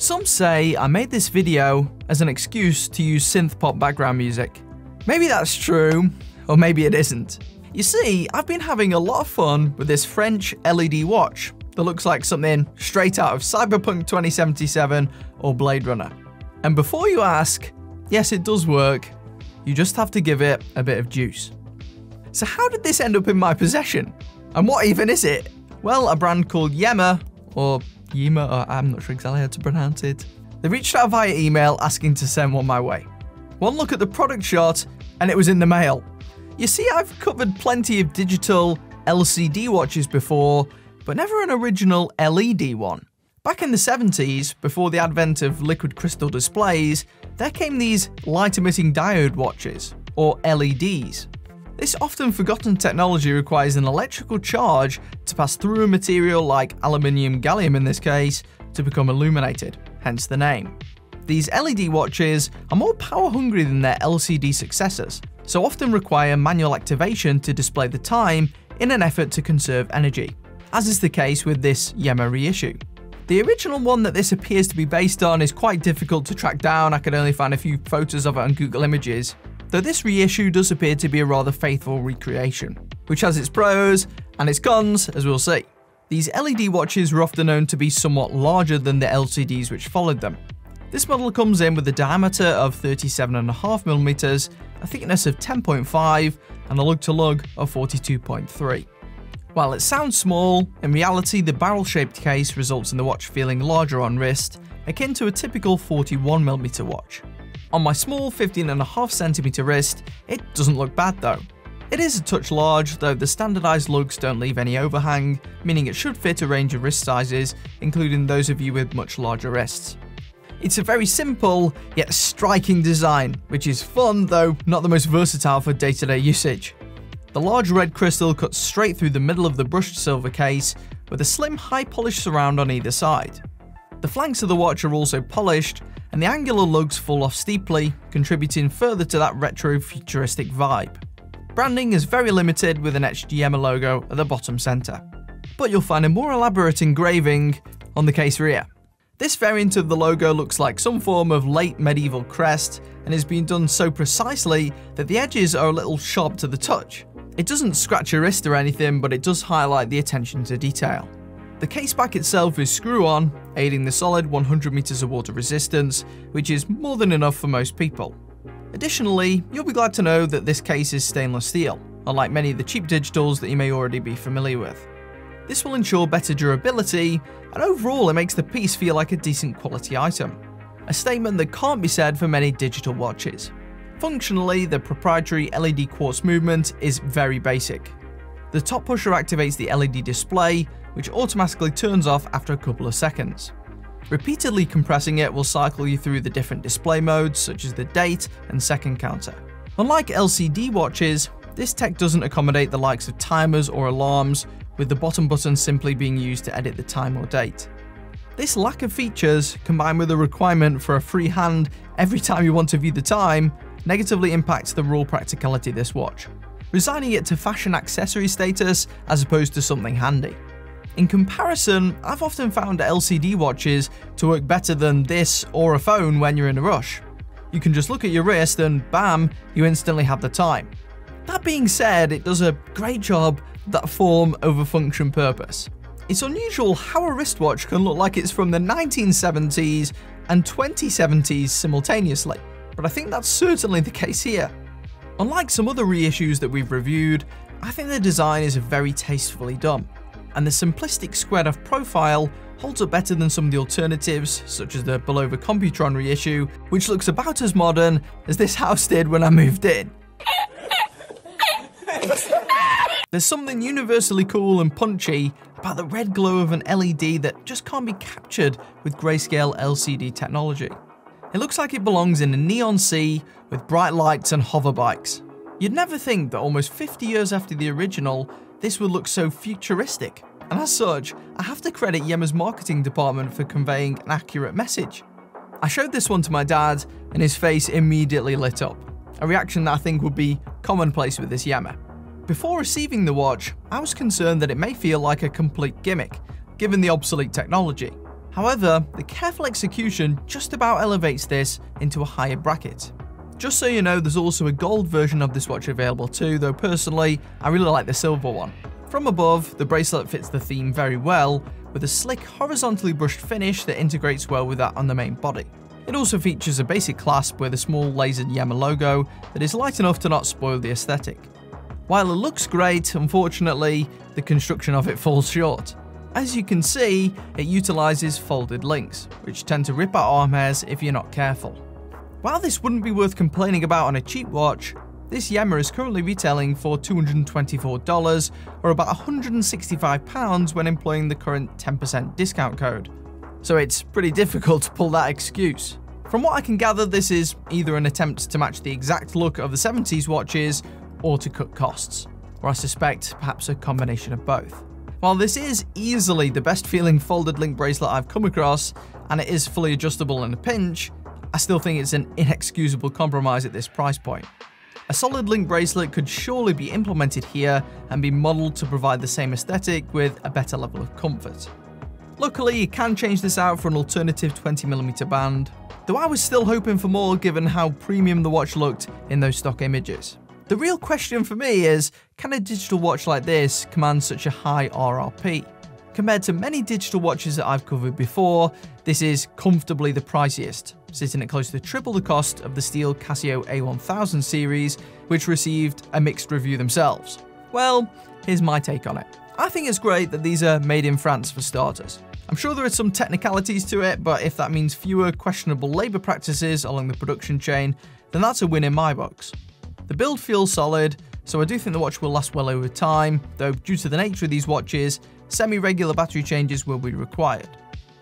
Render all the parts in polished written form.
Some say I made this video as an excuse to use synth-pop background music. Maybe that's true, or maybe it isn't. You see, I've been having a lot of fun with this French LED watch that looks like something straight out of Cyberpunk 2077 or Blade Runner. And before you ask, yes, it does work. You just have to give it a bit of juice. So how did this end up in my possession? And what even is it? Well, a brand called Yema, or Yema, or I'm not sure exactly how to pronounce it. They reached out via email asking to send one my way. One look at the product shot and it was in the mail. You see, I've covered plenty of digital LCD watches before, but never an original LED one. Back in the 70s, before the advent of liquid crystal displays, there came these light-emitting diode watches, or LEDs. This often forgotten technology requires an electrical charge to pass through a material like aluminium, gallium in this case, to become illuminated, hence the name. These LED watches are more power-hungry than their LCD successors, so often require manual activation to display the time in an effort to conserve energy, as is the case with this Yema reissue. The original one that this appears to be based on is quite difficult to track down. I could only find a few photos of it on Google Images, though this reissue does appear to be a rather faithful recreation, which has its pros and its cons, as we'll see. These LED watches were often known to be somewhat larger than the LCDs which followed them. This model comes in with a diameter of 37.5 mm, a thickness of 10.5, and a lug-to-lug of 42.3. While it sounds small, in reality the barrel-shaped case results in the watch feeling larger on wrist, akin to a typical 41 mm watch. On my small 15.5 cm wrist, it doesn't look bad though. It is a touch large, though the standardised lugs don't leave any overhang, meaning it should fit a range of wrist sizes, including those of you with much larger wrists. It's a very simple, yet striking design, which is fun, though not the most versatile for day-to-day usage. The large red crystal cuts straight through the middle of the brushed silver case, with a slim high-polished surround on either side. The flanks of the watch are also polished, and the angular lugs fall off steeply, contributing further to that retro-futuristic vibe. Branding is very limited, with an HGMA logo at the bottom centre. But you'll find a more elaborate engraving on the case rear. This variant of the logo looks like some form of late medieval crest, and is being done so precisely that the edges are a little sharp to the touch. It doesn't scratch your wrist or anything, but it does highlight the attention to detail. The case back itself is screw-on, aiding the solid 100 meters of water resistance, which is more than enough for most people. Additionally, you'll be glad to know that this case is stainless steel, unlike many of the cheap digitals that you may already be familiar with. This will ensure better durability, and overall it makes the piece feel like a decent quality item, a statement that can't be said for many digital watches. Functionally, the proprietary LED quartz movement is very basic. The top pusher activates the LED display, which automatically turns off after a couple of seconds. Repeatedly compressing it will cycle you through the different display modes, such as the date and second counter. Unlike LCD watches, this tech doesn't accommodate the likes of timers or alarms, with the bottom button simply being used to edit the time or date. This lack of features, combined with the requirement for a free hand every time you want to view the time, negatively impacts the raw practicality of this watch, resigning it to fashion accessory status as opposed to something handy. In comparison, I've often found LCD watches to work better than this or a phone when you're in a rush. You can just look at your wrist and bam, you instantly have the time. That being said, it does a great job of that form over function purpose. It's unusual how a wristwatch can look like it's from the 1970s and 2070s simultaneously, but I think that's certainly the case here. Unlike some other reissues that we've reviewed, I think the design is very tastefully done, and the simplistic squared-off profile holds up better than some of the alternatives, such as the Bulova Computron reissue, which looks about as modern as this house did when I moved in. There's something universally cool and punchy about the red glow of an LED that just can't be captured with grayscale LCD technology. It looks like it belongs in a neon sea with bright lights and hover bikes. You'd never think that almost 50 years after the original, this would look so futuristic. And as such, I have to credit Yema's marketing department for conveying an accurate message. I showed this one to my dad and his face immediately lit up, a reaction that I think would be commonplace with this Yema. Before receiving the watch, I was concerned that it may feel like a complete gimmick, given the obsolete technology. However, the careful execution just about elevates this into a higher bracket. Just so you know, there's also a gold version of this watch available too, though personally, I really like the silver one. From above, the bracelet fits the theme very well, with a slick horizontally brushed finish that integrates well with that on the main body. It also features a basic clasp with a small lasered Yema logo that is light enough to not spoil the aesthetic. While it looks great, unfortunately, the construction of it falls short. As you can see, it utilizes folded links, which tend to rip out arm hairs if you're not careful. While this wouldn't be worth complaining about on a cheap watch, this Yema is currently retailing for $224, or about £165 when employing the current 10% discount code. So it's pretty difficult to pull that excuse. From what I can gather, this is either an attempt to match the exact look of the 70s watches, or to cut costs, or I suspect perhaps a combination of both. While this is easily the best feeling folded link bracelet I've come across, and it is fully adjustable in a pinch, I still think it's an inexcusable compromise at this price point. A solid link bracelet could surely be implemented here and be modeled to provide the same aesthetic with a better level of comfort. Luckily, you can change this out for an alternative 20mm band, though I was still hoping for more given how premium the watch looked in those stock images. The real question for me is, can a digital watch like this command such a high RRP? Compared to many digital watches that I've covered before, this is comfortably the priciest, sitting at close to triple the cost of the steel Casio A1000 series, which received a mixed review themselves. Well, here's my take on it. I think it's great that these are made in France for starters. I'm sure there are some technicalities to it, but if that means fewer questionable labor practices along the production chain, then that's a win in my books. The build feels solid, so I do think the watch will last well over time, though due to the nature of these watches, semi-regular battery changes will be required.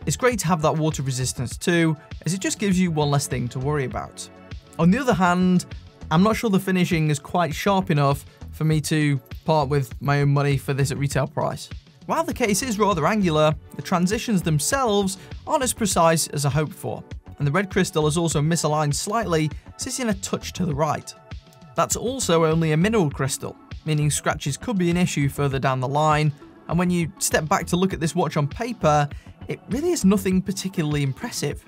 It's great to have that water resistance too, as it just gives you one less thing to worry about. On the other hand, I'm not sure the finishing is quite sharp enough for me to part with my own money for this at retail price. While the case is rather angular, the transitions themselves aren't as precise as I hoped for, and the red crystal is also misaligned slightly, sitting a touch to the right. That's also only a mineral crystal, meaning scratches could be an issue further down the line, and when you step back to look at this watch on paper, it really is nothing particularly impressive.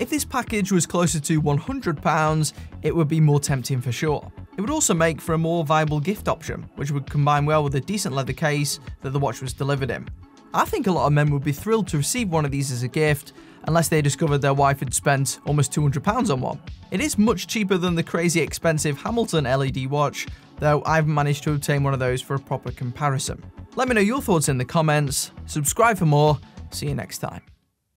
If this package was closer to £100, it would be more tempting for sure. It would also make for a more viable gift option, which would combine well with a decent leather case that the watch was delivered in. I think a lot of men would be thrilled to receive one of these as a gift, unless they discovered their wife had spent almost £200 on one. It is much cheaper than the crazy expensive Hamilton LED watch, though I haven't managed to obtain one of those for a proper comparison. Let me know your thoughts in the comments, subscribe for more, see you next time.